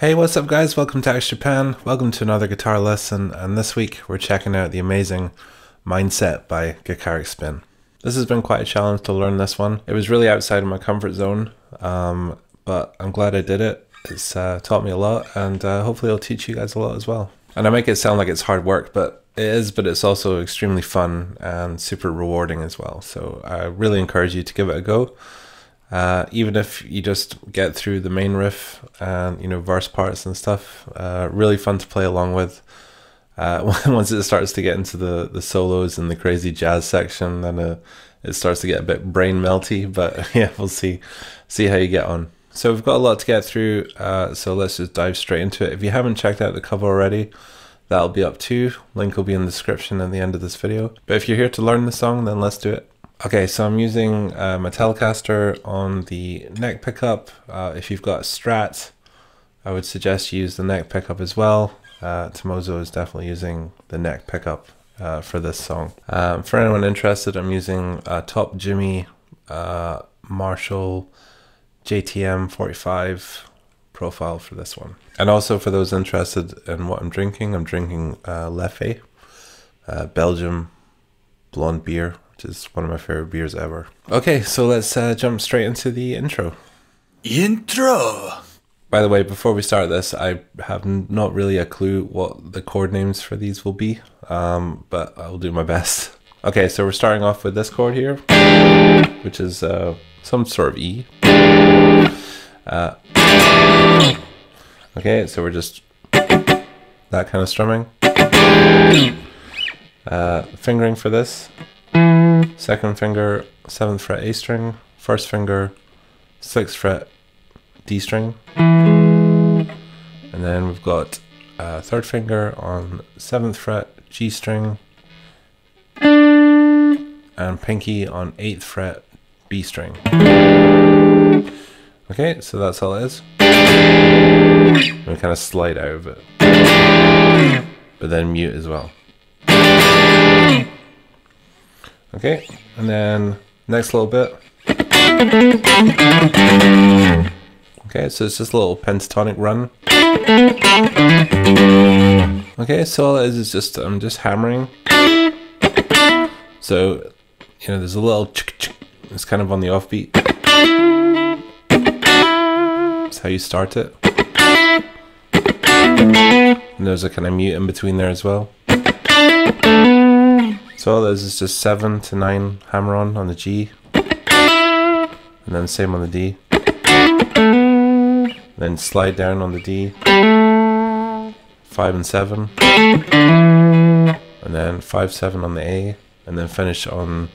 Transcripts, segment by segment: Hey, what's up guys, welcome to Axe Japan, welcome to another guitar lesson, and this week we're checking out the amazing Mindset by Gacharic Spin. This has been quite a challenge to learn this one. It was really outside of my comfort zone, but I'm glad I did it. It's taught me a lot, and hopefully it'll teach you guys a lot as well. And I make it sound like it's hard work, but it is, but it's also extremely fun and super rewarding as well. So I really encourage you to give it a go. Even if you just get through the main riff and, you know, verse parts and stuff, really fun to play along with. Once it starts to get into the solos and the crazy jazz section, then it starts to get a bit brain melty, but yeah, we'll see how you get on. So we've got a lot to get through, so let's just dive straight into it. If you haven't checked out the cover already, that'll be up too. Link will be in the description at the end of this video. But if you're here to learn the song, then let's do it. Okay, so I'm using my Telecaster on the neck pickup. If you've got a Strat, I would suggest you use the neck pickup as well. Tomozo is definitely using the neck pickup for this song. For anyone interested, I'm using Top Jimmy, Marshall JTM45 profile for this one. And also for those interested in what I'm drinking Leffe, Belgium blonde beer, which is one of my favorite beers ever. Okay, so let's jump straight into the intro. Intro! By the way, before we start this, I have not really a clue what the chord names for these will be, but I'll do my best. Okay, so we're starting off with this chord here, which is some sort of E. Okay, so we're just that kind of strumming. Fingering for this. Second finger, 7th fret A string, 1st finger, 6th fret D string, and then we've got 3rd finger on 7th fret G string, and pinky on 8th fret B string. Okay, so that's all it is. We kind of slide out of it, but then mute as well. Okay, and then next little bit. Okay, so it's just a little pentatonic run. Okay, so all it is just, I'm just hammering. So, you know, there's a little ch-ch, it's kind of on the offbeat. That's how you start it. And there's a kind of mute in between there as well. So this is just 7 to 9 hammer on the G, and then same on the D, then slide down on the D, 5 and 7, and then 5 7 on the A, and then finish on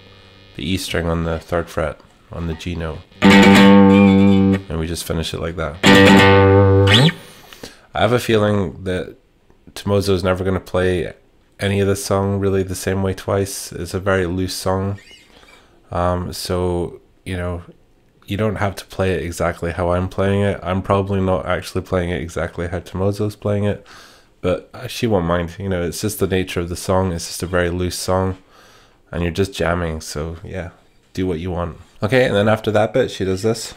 the E string on the 3rd fret on the G note, and we just finish it like that. I have a feeling that Tomozo is never going to play any of this song really the same way twice. It's a very loose song, so you know, you don't have to play it exactly how I'm playing it. I'm probably not actually playing it exactly how Tomozo's playing it, but she won't mind. You know, it's just the nature of the song. It's just a very loose song, and you're just jamming, so yeah, do what you want. Okay, and then after that bit, she does this.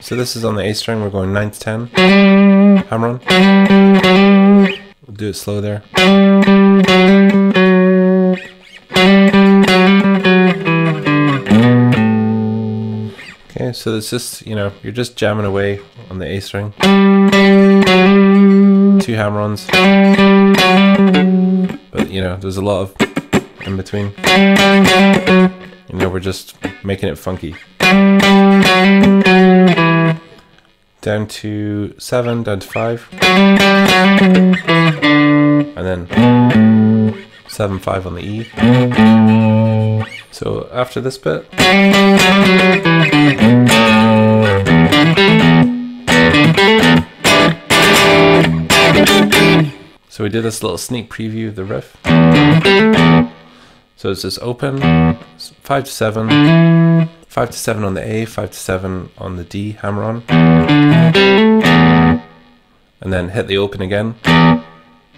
So this is on the A string, we're going 9 to 10, hammer on, we'll do it slow there, okay, so it's just, you know, you're just jamming away on the A string, 2 hammer-ons, but you know, there's a lot of in between, you know, we're just making it funky. Down to 7, down to 5, and then 7 5 on the E. So after this bit, so we did this little sneak preview of the riff. So it's just open, 5 to 7. 5 to 7 on the A, 5 to 7 on the D, hammer on. And then hit the open again.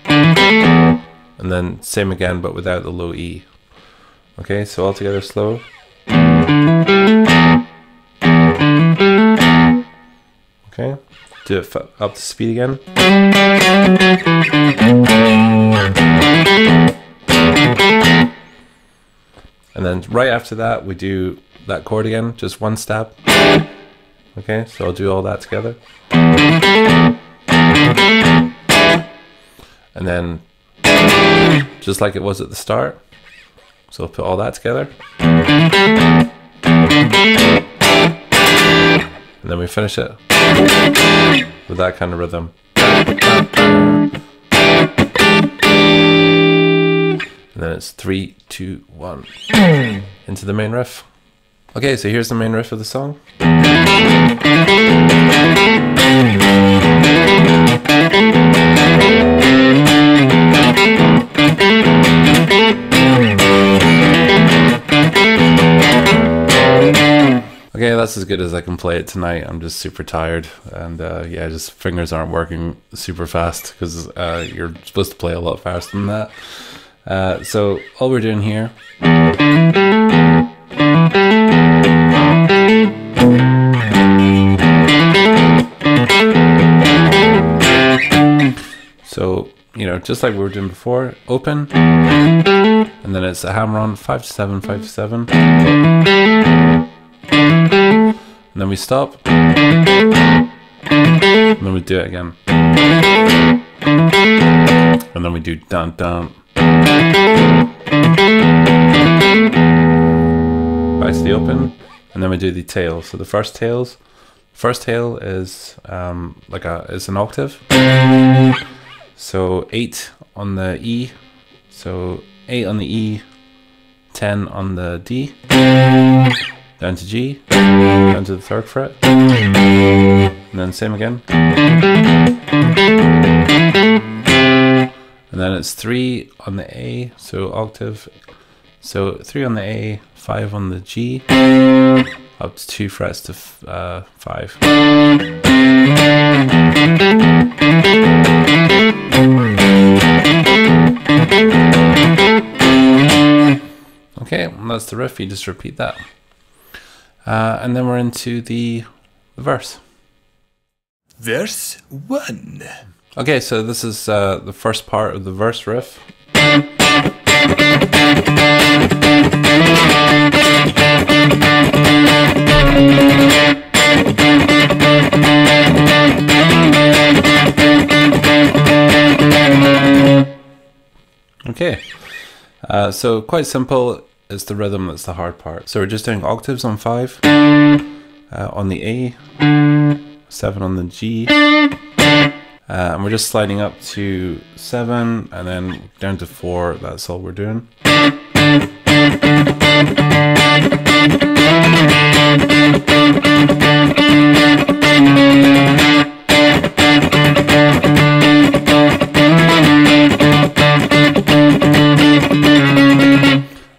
And then same again, but without the low E. Okay, so all together slow. Okay, do it up to speed again. And then right after that, we do that chord again, just one step. Okay, so I'll do all that together. And then, just like it was at the start, so I'll put all that together. And then we finish it with that kind of rhythm. And then it's 3, 2, 1, into the main riff. Okay, so here's the main riff of the song. Okay, that's as good as I can play it tonight. I'm just super tired, and yeah, just fingers aren't working super fast because you're supposed to play a lot faster than that. So all we're doing here . So you know, just like we were doing before, open, and then it's a hammer-on 5/7, 5/7, and then we stop, and then we do it again, and then we do dun dun. Back to the open, and then we do the tail. So the first tail is like it's an octave. So 8 on the E, so 8 on the E, 10 on the D, down to G, down to the 3rd fret, and then same again. And then it's 3 on the A, so octave, so 3 on the A, 5 on the G, up to 2 frets to 5. Okay, well, that's the riff, you just repeat that. And then we're into the verse. Verse 1. Okay, so this is the first part of the verse riff. Okay, so quite simple, it's the rhythm that's the hard part. So we're just doing octaves on 5, on the A, 7 on the G, and we're just sliding up to 7 and then down to 4, that's all we're doing.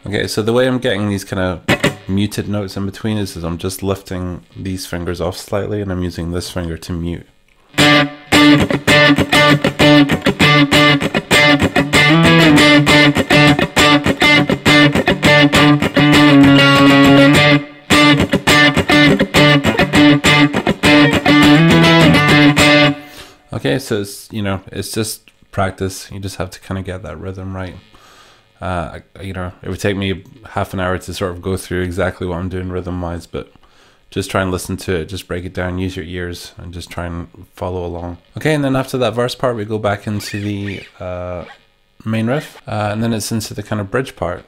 Okay, so the way I'm getting these kind of muted notes in between is I'm just lifting these fingers off slightly and I'm using this finger to mute. Okay, so it's, you know, it's just practice. You just have to kind of get that rhythm right. You know, it would take me half an hour to sort of go through exactly what I'm doing rhythm wise, but just try and listen to it, just break it down, use your ears, and just try and follow along. Okay, and then after that verse part, we go back into the main riff, and then it's into the kind of bridge part,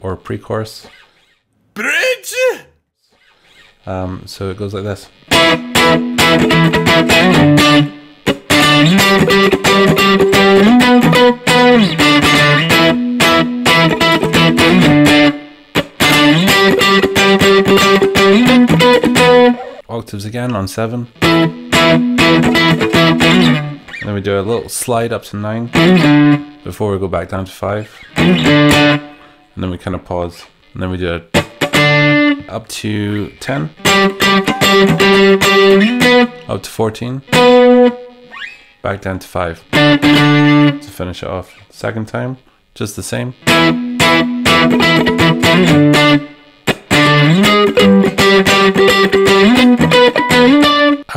or pre-chorus. Bridge! So it goes like this. Octaves again on 7, and then we do a little slide up to 9 before we go back down to 5, and then we kind of pause, and then we do it up to 10, up to 14, back down to 5 to finish it off. Second time, just the same.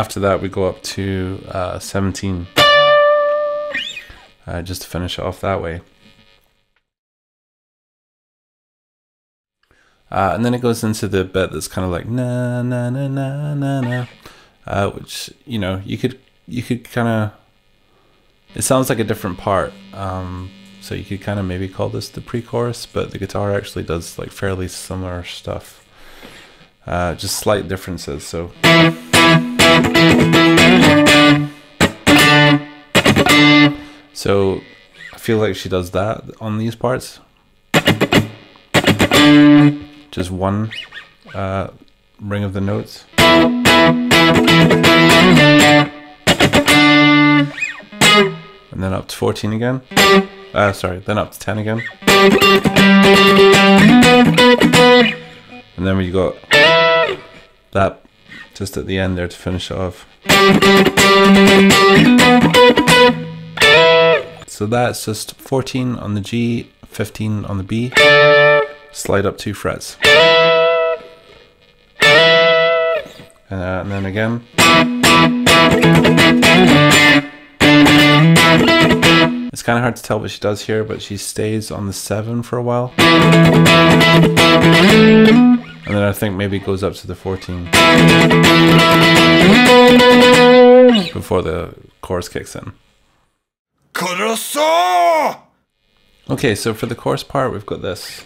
after that we go up to 17, just to finish it off that way. And then it goes into the bit that's kind of like na na na na na na, which, you know, you could kind of, it sounds like a different part, so you could kind of maybe call this the pre-chorus, but the guitar actually does like fairly similar stuff, just slight differences. So I feel like she does that on these parts. Just one ring of the notes. And then up to 14 again. Sorry, then up to 10 again. And then we got that just at the end there to finish it off. So that's just 14 on the G, 15 on the B. Slide up 2 frets, and then again, it's kind of hard to tell what she does here, but she stays on the 7 for a while, and then I think maybe goes up to the 14 before the chorus kicks in. Okay, so for the chorus part we've got this.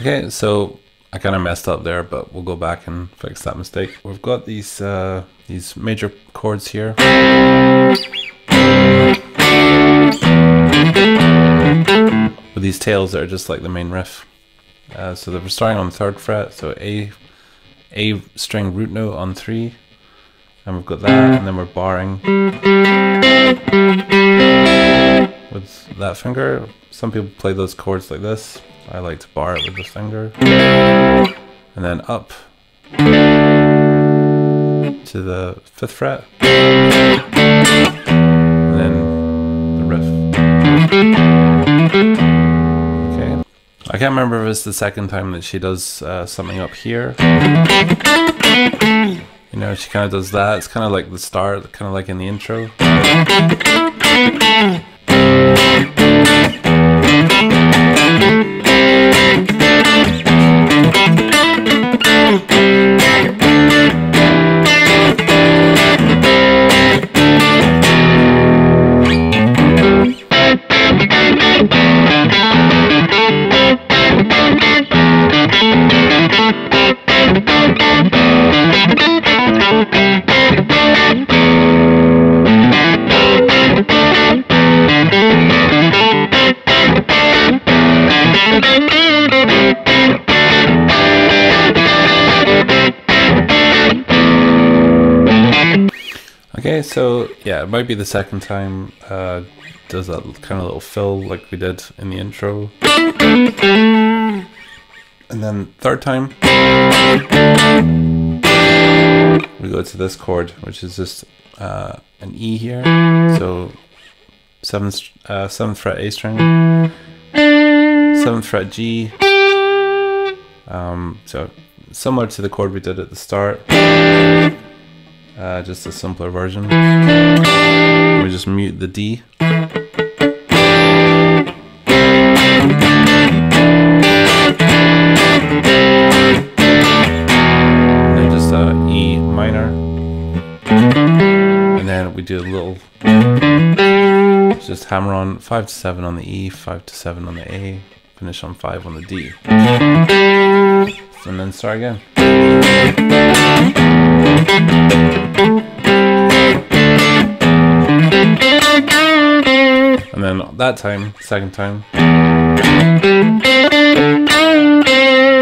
Okay, so I kind of messed up there, but we'll go back and fix that mistake. We've got these major chords here. With these tails that are just like the main riff. So we're starting on the 3rd fret, so A string root note on 3. And we've got that, and then we're barring with that finger. Some people play those chords like this. I like to bar it with the finger, and then up to the 5th fret, and then the riff. Okay, I can't remember if it's the second time that she does something up here. You know, she kind of does that. It's kind of like the start, kind of like in the intro. Okay, so yeah, it might be the second time does that kind of little fill like we did in the intro. And then 3rd time, we go to this chord, which is just an E here. So 7th fret A string, 7th fret G, so similar to the chord we did at the start. Just a simpler version. We just mute the D. And then just an E minor. And then we do a little just hammer on 5 to 7 on the E, 5 to 7 on the A, finish on 5 on the D. And then start again. And then that time, 2nd time,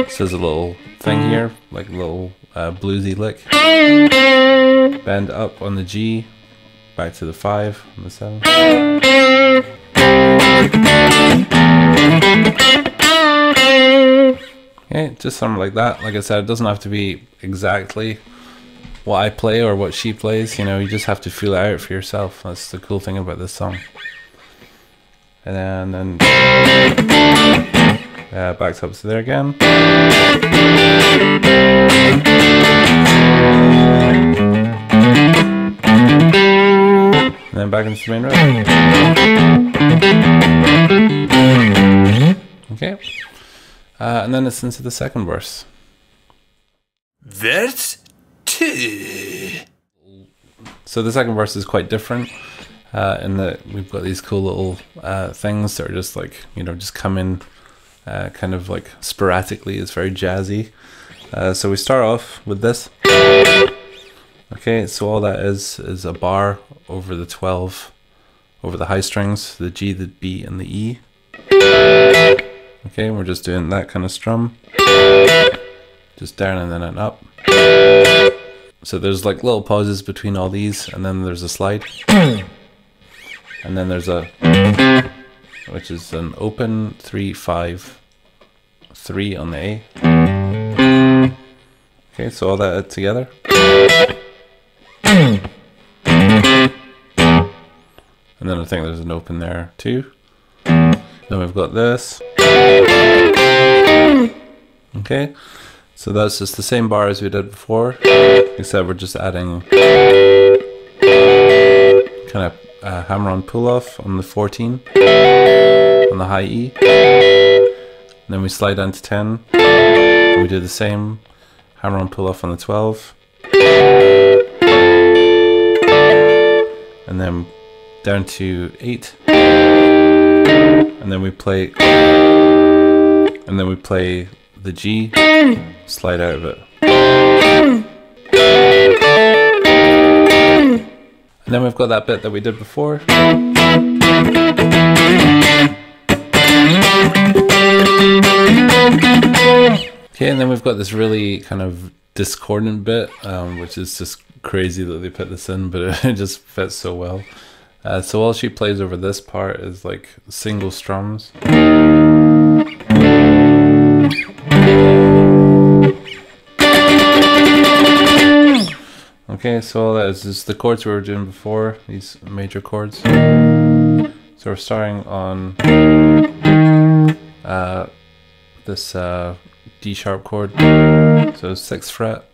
this is a little thing here, like a little bluesy lick. Bend up on the G, back to the 5 and the 7. Okay, just something like that. Like I said, it doesn't have to be exactly what I play or what she plays, you know, you just have to feel it out for yourself. That's the cool thing about this song. And then backs up to there again. And then back into the main riff. Okay. And then it's into the second verse. Verse 2. So the second verse is quite different. In that we've got these cool little things that are just like, you know, just come in kind of like sporadically. It's very jazzy. So we start off with this. Okay, so all that is a bar over the 12, over the high strings, the G, the B, and the E. Okay, we're just doing that kind of strum. Just down and then and up. So there's like little pauses between all these, and then there's a slide. And then there's a, which is an open 3-5-3 on the A. Okay, so all that together. And then I think there's an open there too. Then we've got this. Okay, so that's just the same bar as we did before, except we're just adding kind of hammer-on pull-off on the 14, on the high E. And then we slide down to 10, and we do the same hammer-on pull-off on the 12. And then down to 8. And then we play... and then we play the G, slide out of it. And then we've got that bit that we did before. Okay, and then we've got this really kind of discordant bit, which is just crazy that they put this in, but it just fits so well. So all she plays over this part is like single strums. Okay, so that is just the chords we were doing before, these major chords. So we're starting on this D sharp chord, so 6th fret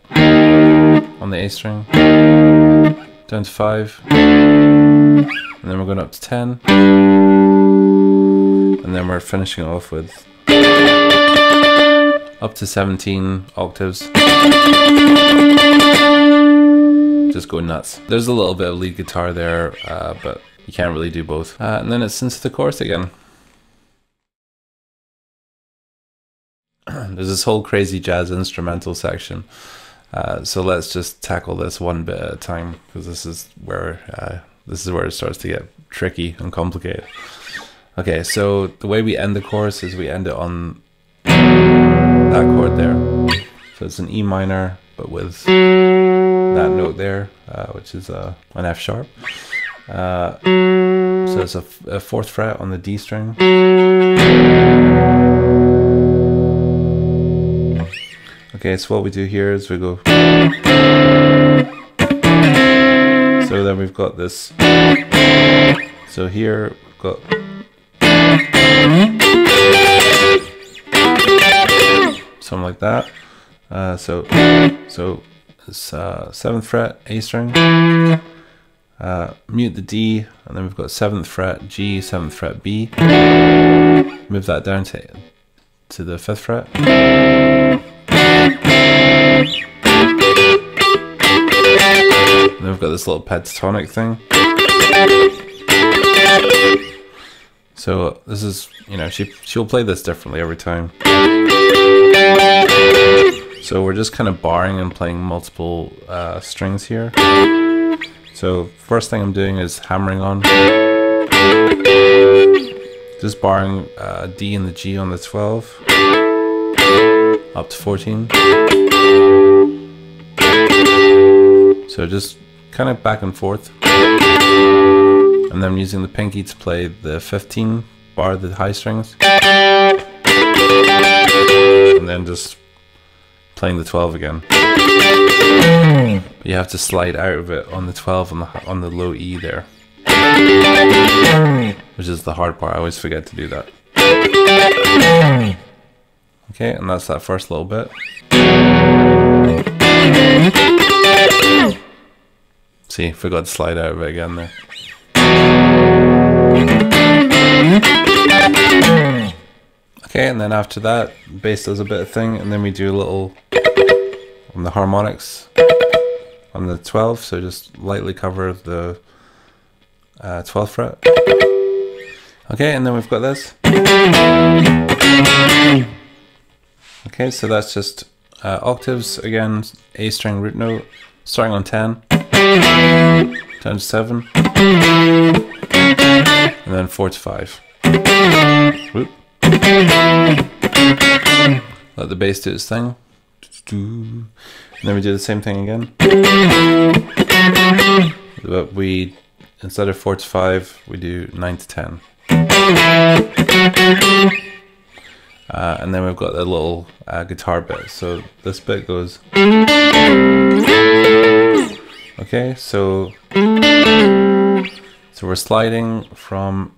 on the A string, down to 5, and then we're going up to 10, and then we're finishing off with up to 17 octaves. Just go nuts. There's a little bit of lead guitar there, but you can't really do both. And then it's into the chorus again. There's this whole crazy jazz instrumental section. So let's just tackle this one bit at a time, because this is where it starts to get tricky and complicated. Okay, so the way we end the chorus is we end it on that chord there. So it's an E minor, but with that note there, which is an F sharp. So it's a 4th fret on the D string. Okay, so what we do here is we go. So then we've got this. So here we've got. Something like that. So. It's 7th fret, A string, mute the D, and then we've got 7th fret, G, 7th fret, B, move that down to the 5th fret, and then we've got this little pentatonic thing. So this is, you know, she'll play this differently every time. So we're just kind of barring and playing multiple strings here. So first thing I'm doing is hammering on. Just barring D and the G on the 12. Up to 14. So just kind of back and forth. And then I'm using the pinky to play the 15, bar the high strings. and then just playing the 12 again. You have to slide out of it on the 12 on the low E there, which is the hard part. I always forget to do that. Okay, and that's that first little bit. See, forgot to slide out of it again there. Okay, and then after that, bass does a bit of thing, and then we do a little on the harmonics on the 12th, so just lightly cover the 12th fret. Okay, and then we've got this. Okay, so that's just octaves again, A string root note, starting on 10, down to 7, and then 4 to 5. Whoop. Let the bass do its thing. And then we do the same thing again. But we, instead of 4 to 5, we do 9 to 10. And then we've got the little guitar bit. So this bit goes. Okay, so we're sliding from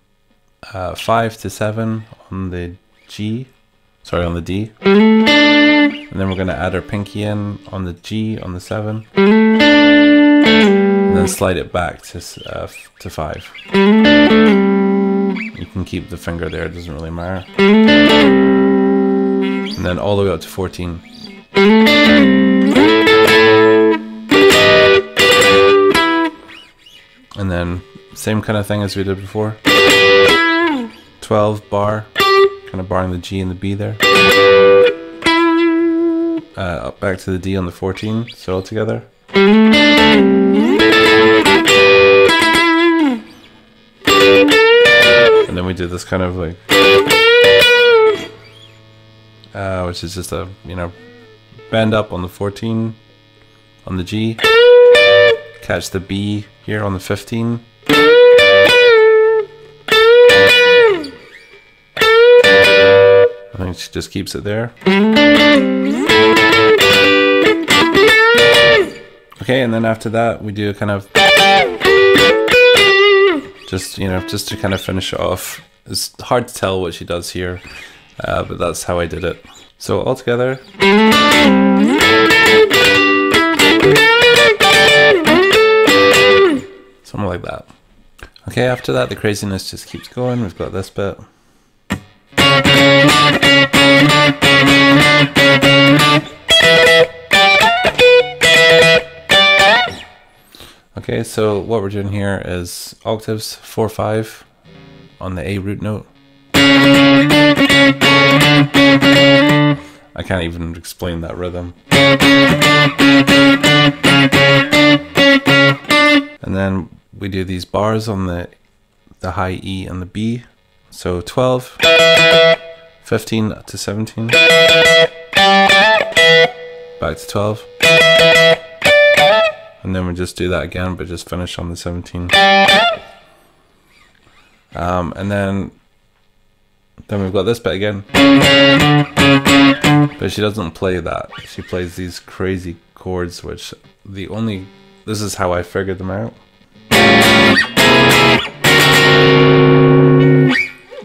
5 to 7 on the G, sorry, on the D, and then we're going to add our pinky in on the G on the 7, and then slide it back to 5. You can keep the finger there, it doesn't really matter. And then all the way up to 14. And then same kind of thing as we did before. 12 bar, kind of barring the G and the B there. Up back to the D on the 14, so all together. And then we do this kind of like, which is just a, you know, bend up on the 14, on the G, catch the B here on the 15. I think she just keeps it there. Okay, and then after that we do a kind of just, you know, just to kind of finish it off. It's hard to tell what she does here, but that's how I did it. So all together. Something like that. Okay, after that the craziness just keeps going. We've got this bit. Okay, so what we're doing here is octaves 4-5 on the A root note. I can't even explain that rhythm. And then we do these bars on the high E and the B. So 12, 15 to 17, back to 12. And then we just do that again, but just finish on the 17. And then we've got this bit again. But she doesn't play that. She plays these crazy chords, which the only, this is how I figured them out.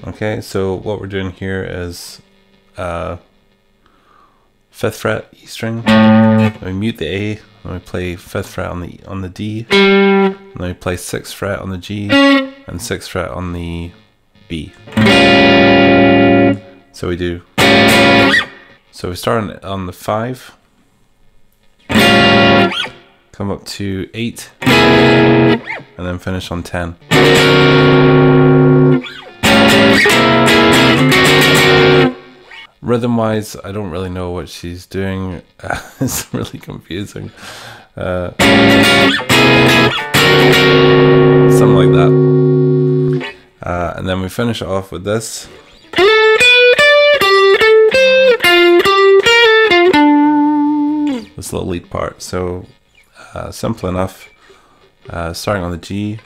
Okay, so what we're doing here is 5th fret E string, then we mute the A, then we play 5th fret on the D, and then we play 6th fret on the G, and 6th fret on the B. So we do, so we start on the 5, come up to 8, and then finish on 10. Rhythm wise, I don't really know what she's doing. It's really confusing. Something like that. And then we finish off with this. This little lead part. So simple enough. Starting on the G,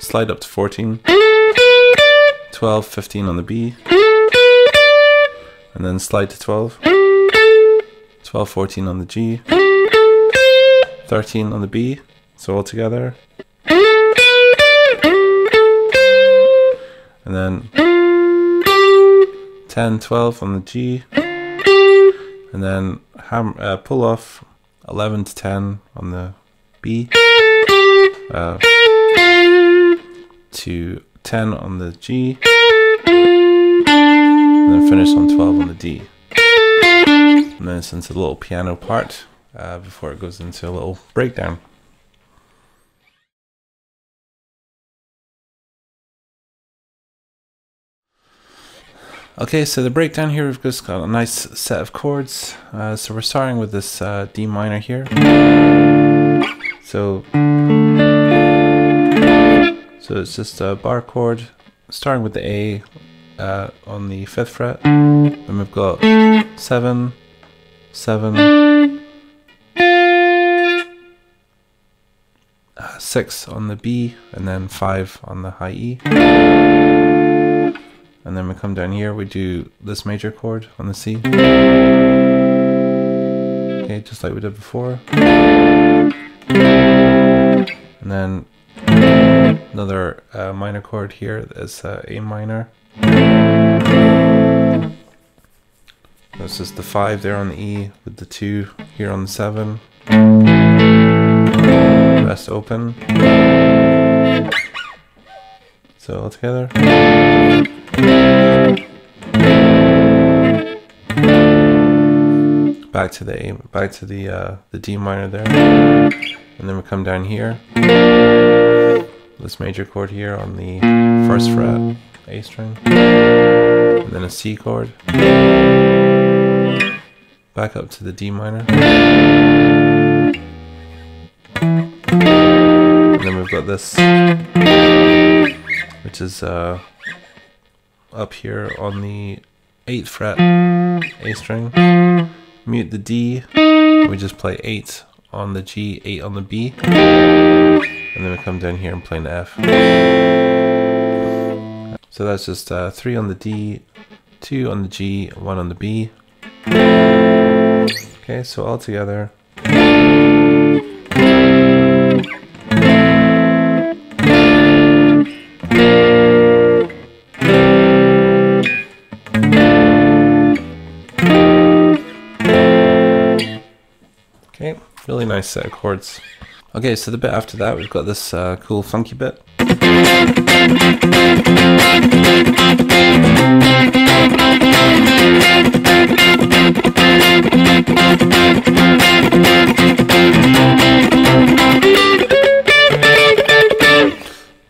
slide up to 14, 12, 15 on the B. and then slide to 12, 12, 14 on the G, 13 on the B, so all together, and then 10, 12 on the G, and then pull off 11 to 10 on the B, to 10 on the G, and then finish on 12 on the D. And then it's into the little piano part before it goes into a little breakdown. Okay, so the breakdown here, we've just got a nice set of chords. So we're starting with this D minor here. So it's just a bar chord, starting with the A on the 5th fret, and we've got 7, 7, 6 on the B, and then 5 on the high E. And then we come down here, we do this major chord on the C. Okay, just like we did before. And then another minor chord here is A minor. This is the 5 there on the E with the 2 here on the 7. Rest open. So all together. Back to the A, back to the D minor there, and then we come down here. This major chord here on the 1st fret, A string, and then a C chord. Back up to the D minor, and then we've got this, which is up here on the 8th fret, A string, mute the D, we just play 8 on the G, 8 on the B, and then we come down here and play an F. So that's just 3 on the D, 2 on the G, 1 on the B. Okay, so all together. Really nice set of chords. Okay, so the bit after that, we've got this cool funky bit.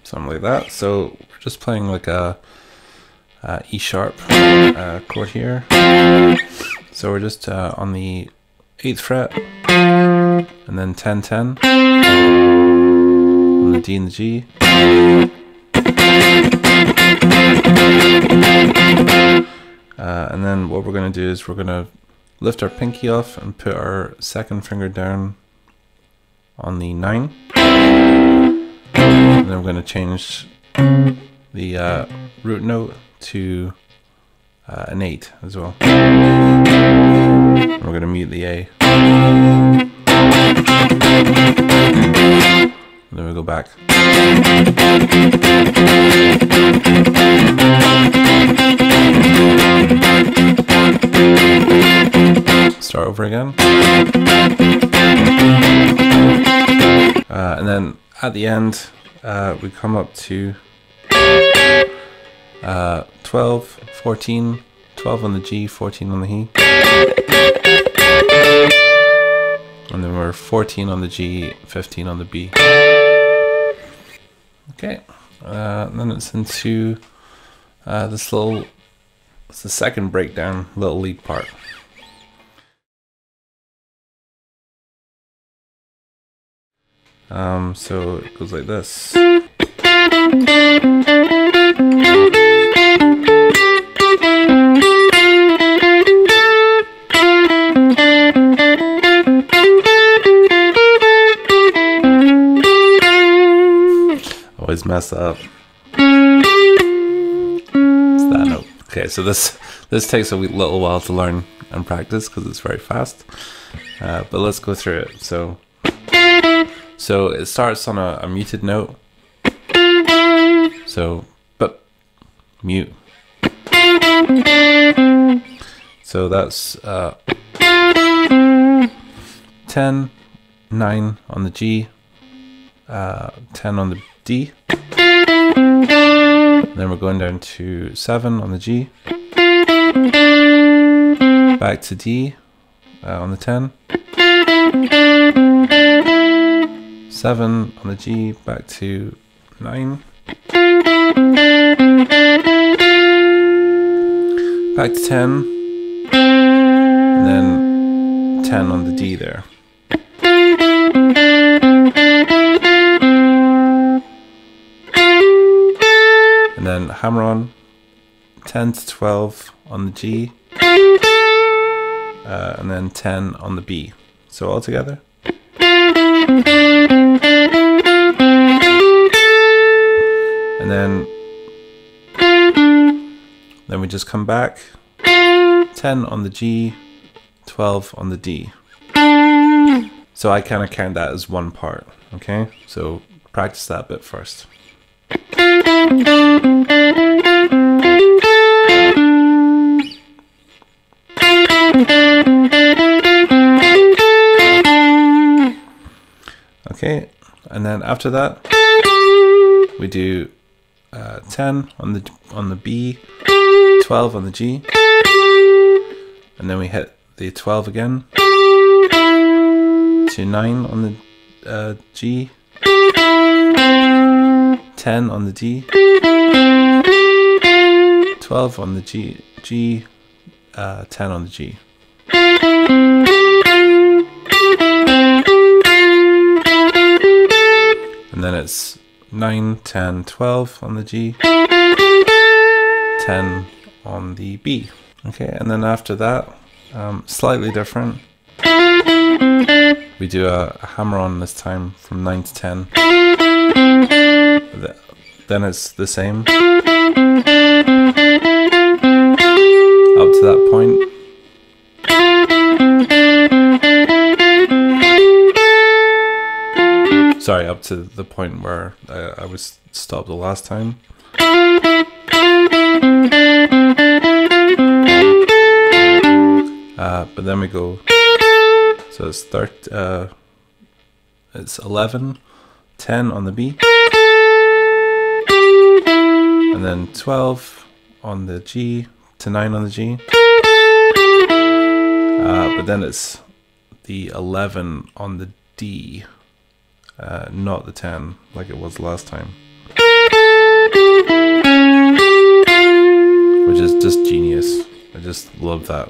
Something like that. So we're just playing like a E sharp chord here. So we're just on the 8th fret. And then 10, 10 on the D and the G. And then what we're going to do is we're going to lift our pinky off and put our 2nd finger down on the 9. And then we're going to change the root note to an 8 as well. And we're going to mute the A. And then we go back. Start over again. And then at the end, we come up to 12, 14, 12 on the G, 14 on the E. And then we're 14 on the G, 15 on the B. Okay, and then it's into this little, it's the 2nd breakdown, little lead part. So it goes like this. Mess up. It's that note. Okay, so this takes a little while to learn and practice because it's very fast, but let's go through it. So it starts on a muted note, so but mute. So that's 10, 9 on the G, 10 on the D. Then we're going down to 7 on the G, back to D on the 10, 7 on the G, back to 9, back to 10, and then 10 on the D there. And then hammer on, 10 to 12 on the G, and then 10 on the B. So all together. And then we just come back, 10 on the G, 12 on the D. So I kind of count that as one part, okay? So practice that bit first. Okay, and then after that we do 10 on the B, 12 on the G, and then we hit the 12 again to 9 on the G, 10 on the D, 12 on the G, 10 on the G. And then it's 9, 10, 12 on the G, 10 on the B. Okay, and then after that, slightly different. We do a hammer-on this time from 9 to 10. Then it's the same up to that point, sorry, up to the point where I was stopped the last time. But then we go, so it's 11, 10 on the B, and then 12 on the G to 9 on the G, but then it's the 11 on the D, not the 10 like it was last time, which is just genius. I just love that.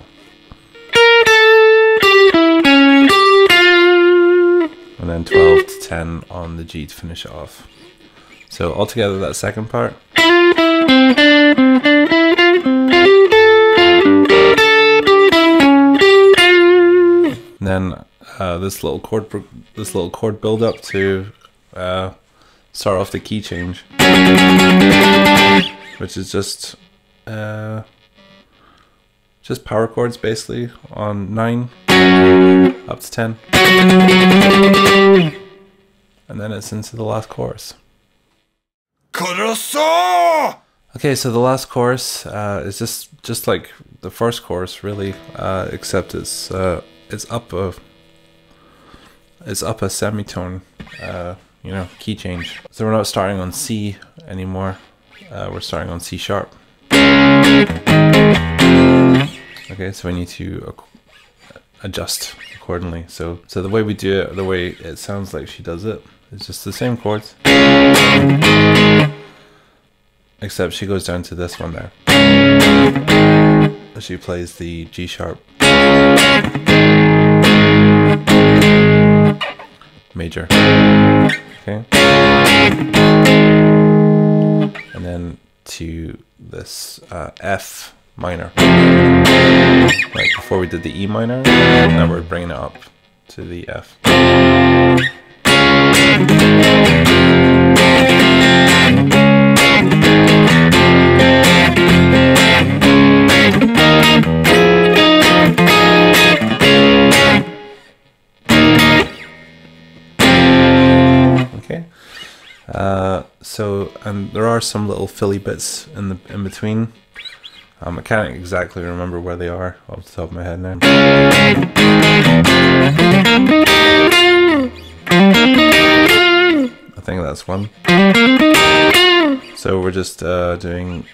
And then 12 to 10 on the G to finish it off. So altogether, that second part. And then this little chord build up to start off the key change, which is just power chords basically on 9 up to 10, and then it's into the last chorus. Okay, so the last chorus is just like the first chorus, really, except it's up a semitone, you know, key change. So we're not starting on C anymore. We're starting on C sharp. Okay, so we need to adjust accordingly. So the way we do it, the way it sounds like she does it, is just the same chords. Except she goes down to this one there. She plays the G sharp major. Okay. And then to this F minor. Right before we did the E minor, now we're bringing it up to the F. and there are some little filly bits in between. I can't exactly remember where they are off the top of my head now. I think that's one. So we're just doing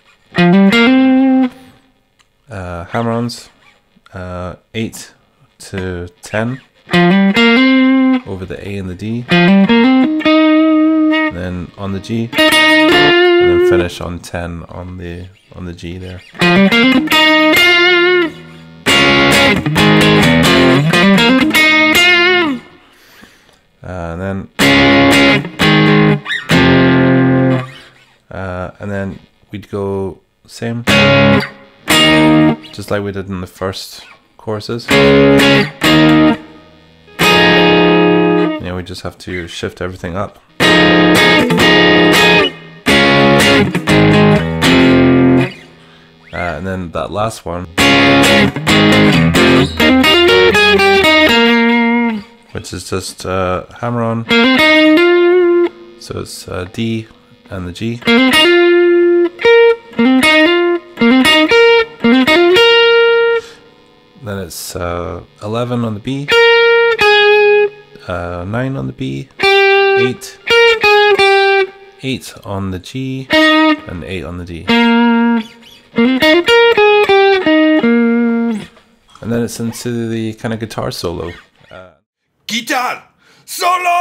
hammer-ons, 8 to 10 over the A and the D, and then on the G, and then finish on 10 on the G there. And then we'd go same, just like we did in the first courses. You know, we just have to shift everything up. And then that last one, which is just hammer on, so it's D and the G, then it's 11 on the B, 9 on the B, 8 on the G, and 8 on the D. And then it's into the kind of guitar solo. Guitar solo!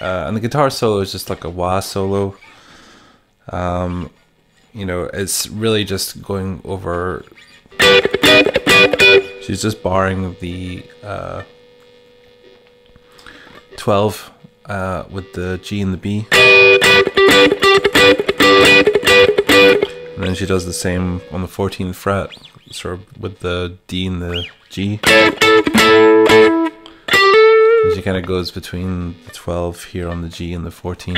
And the guitar solo is just like a wah solo. You know, it's really just going over. She's just barring the 12 with the G and the B. And then she does the same on the 14th fret, sort of with the D and the G. And she kind of goes between the 12 here on the G and the 14.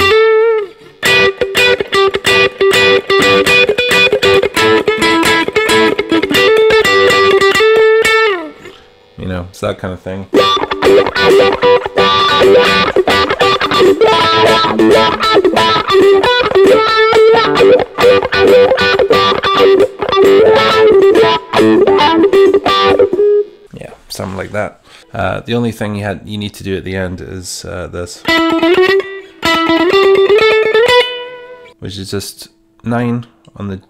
You know, it's that kind of thing. Yeah, something like that. The only thing you need to do at the end is this, which is just 9 on the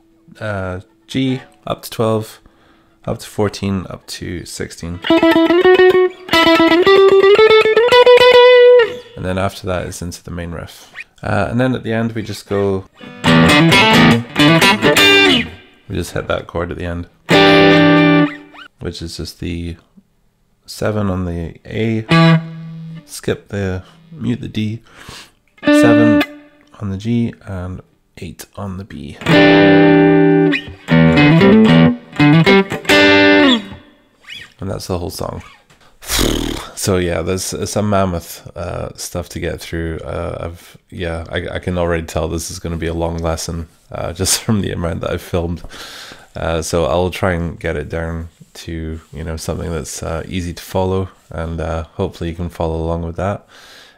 G, up to 12, up to 14, up to 16. And then after that is into the main riff. And then at the end we just go... We just hit that chord at the end, which is just the 7 on the A, skip the, mute the D, 7 on the G, and 8 on the B. And that's the whole song. So yeah, there's some mammoth stuff to get through. I can already tell this is going to be a long lesson just from the amount that I've filmed. So I'll try and get it down to, you know, something that's easy to follow, and hopefully you can follow along with that.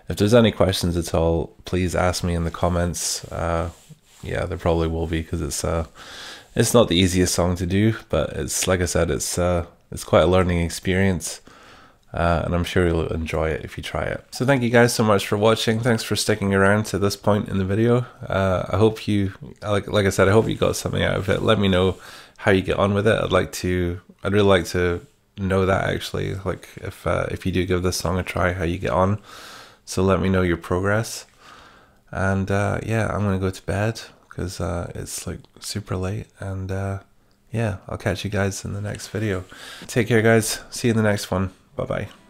If there's any questions at all, please ask me in the comments. Yeah, there probably will be, because it's not the easiest song to do, but it's, like I said, it's quite a learning experience. And I'm sure you'll enjoy it if you try it. So thank you guys so much for watching. Thanks for sticking around to this point in the video. I hope you, like I said, I hope you got something out of it. Let me know how you get on with it. I'd really like to know that, actually. Like, if you do give this song a try, how you get on. So let me know your progress. And yeah, I'm gonna go to bed, because it's like super late, and yeah, I'll catch you guys in the next video. Take care, guys. See you in the next one. Bye-bye.